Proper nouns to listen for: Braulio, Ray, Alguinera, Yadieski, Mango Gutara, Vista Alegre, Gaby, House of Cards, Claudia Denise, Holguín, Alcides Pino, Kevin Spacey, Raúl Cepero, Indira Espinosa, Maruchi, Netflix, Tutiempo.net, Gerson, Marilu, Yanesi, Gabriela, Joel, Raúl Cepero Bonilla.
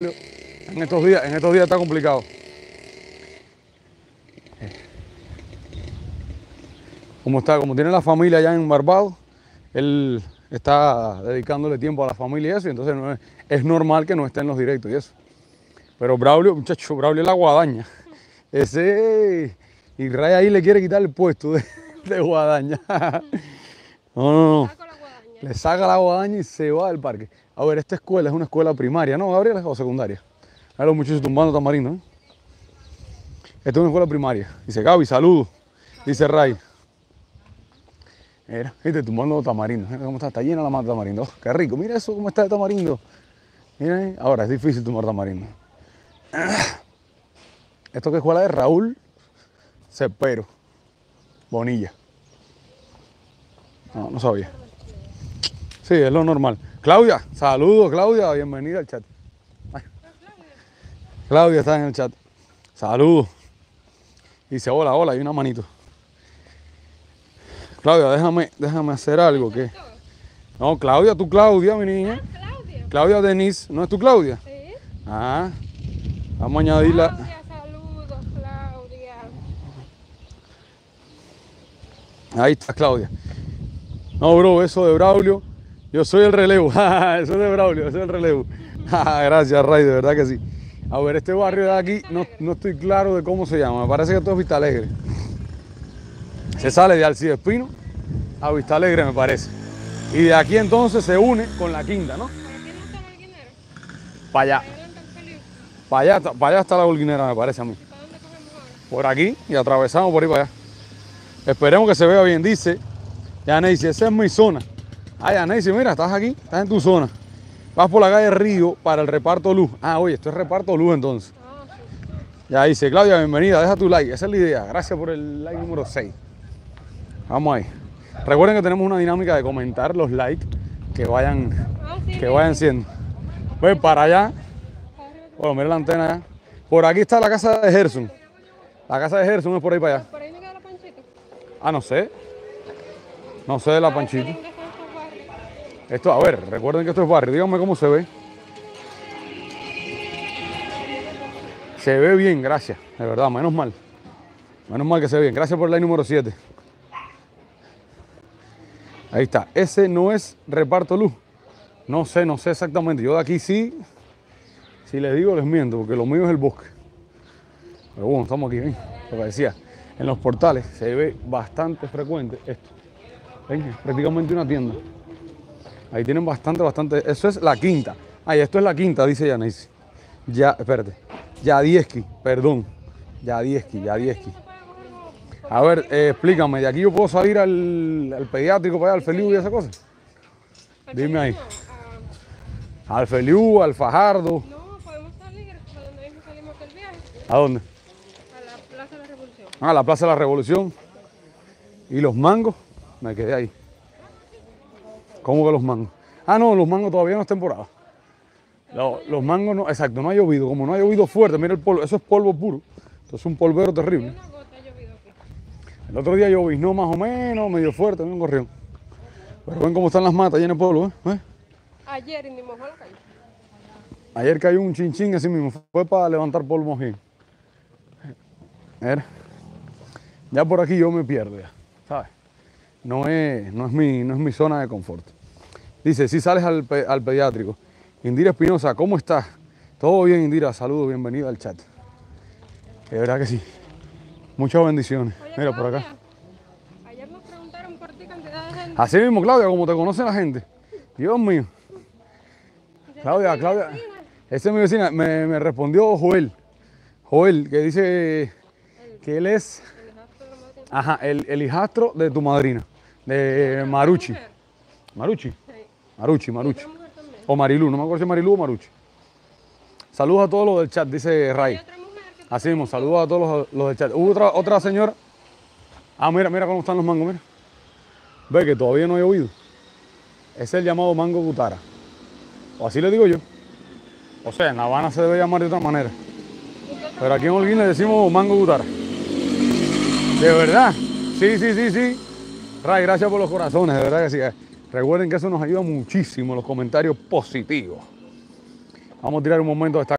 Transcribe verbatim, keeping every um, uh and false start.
En estos días, en estos días está complicado. Como está, como tiene la familia allá en Barbados, él está dedicándole tiempo a la familia y eso, y entonces no es, es normal que no esté en los directos y eso. Pero Braulio, muchacho, Braulio es la guadaña. Ese, y Ray ahí le quiere quitar el puesto de, de guadaña. No, no, no. Le saca la guadaña y se va del parque. A ver, esta escuela es una escuela primaria, ¿no, Gabriela? ¿O secundaria? A los muchachos tumbando tamarindo, ¿no? Esta es una escuela primaria. Dice Gaby, saludo. Dice Ray. Mira, gente tumbando tamarindos. Mira cómo está, está llena la mata de tamarindo. Oh, qué rico, mira eso cómo está de tamarindo. Mira, ahora es difícil tumbar tamarindo. Esto que es escuela de Raúl Cepero. Bonilla. No, no sabía. Sí, es lo normal. Claudia, saludos, Claudia, bienvenida al chat. Ay. Claudia está en el chat. Saludos. Dice, hola, hola, hay una manito. Claudia, déjame, déjame hacer algo. ¿Qué? No, Claudia, tú Claudia, mi niña. Ah, Claudia. Claudia Denise, ¿no es tu Claudia? Sí. Ah, vamos a añadirla. Claudia, saludos, Claudia. Ahí está, Claudia. No, bro, eso de Braulio. Yo soy el relevo, eso es de Braulio, eso es el relevo. Gracias, Ray, de verdad que sí. A ver, este barrio de aquí, no, no estoy claro de cómo se llama, me parece que esto es Vista Alegre. Se sale de Alcides Pino a Vista Alegre, me parece. Y de aquí entonces se une con la Quinta, ¿no? ¿Para qué no está la Alguinera? Para allá. Para allá, para allá está la Alguinera, me parece a mí. ¿Y para dónde cogemos ahora? Por aquí y atravesamos por ahí para allá. Esperemos que se vea bien, dice. Yanesi, esa es mi zona. Ah, Yanesi, mira, estás aquí, estás en tu zona. Vas por la calle Río para el reparto luz. Ah, oye, esto es reparto luz entonces. Ah, sí. Ya dice, Claudia, bienvenida, deja tu like, esa es la idea. Gracias por el like número seis. Vamos ahí. Recuerden que tenemos una dinámica de comentar los likes que vayan, ah, sí, que vayan siendo. Voy para allá. Bueno, mira la antena allá. Por aquí está la casa de Gerson. La casa de Gerson es por ahí para allá. ¿Por ahí no queda la Panchita? Ah, no sé. No sé de la Panchita. Esto, a ver, recuerden que esto es barrio. Díganme cómo se ve. Se ve bien, gracias. De verdad, menos mal. Menos mal que se ve bien. Gracias por el like número siete. Ahí está. Ese no es reparto luz. No sé, no sé exactamente. Yo de aquí sí, si les digo les miento, porque lo mío es el bosque. Pero bueno, estamos aquí, ¿ven? Lo que decía, en los portales se ve bastante frecuente esto. ¿Ven? Prácticamente una tienda. Ahí tienen bastante, bastante. Eso es la Quinta. Ay, esto es la Quinta, dice Yanesi. Ya, espérate. Yadieski, perdón. Yadieski, Yadieski. A ver, eh, explícame. ¿De aquí yo puedo salir al, al pediátrico para allá, al Feliu y esa cosa? Dime ahí. Al Feliu, al Fajardo. No, podemos salir a donde mismo salimos aquel viaje. ¿A dónde? A la Plaza de la Revolución. Ah, a la Plaza de la Revolución. ¿Y los mangos? Me quedé ahí. ¿Cómo que los mangos? Ah, no, los mangos todavía no es temporada. Los, los mangos no, exacto, no ha llovido. Como no ha llovido fuerte, mira el polvo, eso es polvo puro. Esto es un polvero terrible. Una gota ha llovido aquí. El otro día lloviznó más o menos, medio fuerte, un gorrión. Pero ven cómo están las matas llenas de polvo, ¿eh? Ayer ni mojó la calle. Ayer cayó un chinchín así mismo, fue para levantar polvo mojín. Ya por aquí yo me pierdo ya, ¿sabes? No es, no es mi, no es mi zona de confort. Dice, si sales al, pe al pediátrico. Indira Espinosa, ¿cómo estás? Todo bien, Indira, saludos, bienvenida al chat. De verdad que sí. Muchas bendiciones. Oye, mira, Claudia, por acá. Ayer nos preguntaron por ti cantidad de gente. Así mismo, Claudia, como te conoce la gente. Dios mío. Claudia, Claudia. Esa es mi vecina. Me, me respondió Joel. Joel, que dice que él es... Ajá, el, el hijastro de tu madrina, de Maruchi. Maruchi. Maruchi, Maruchi. O Marilu, no me acuerdo si es Marilu o Maruchi. Saludos a todos los del chat, dice Ray. Así mismo, saludos a todos los, los del chat. Hubo otra, otra señora. Ah, mira, mira cómo están los mangos, mira. Ve que todavía no he oído. Es el llamado Mango Gutara. O así le digo yo. O sea, en La Habana se debe llamar de otra manera. Pero aquí en Holguín le decimos Mango Gutara. De verdad, sí, sí, sí, sí. Ray, gracias por los corazones, de verdad que sí. Recuerden que eso nos ayuda muchísimo, los comentarios positivos. Vamos a tirar un momento a esta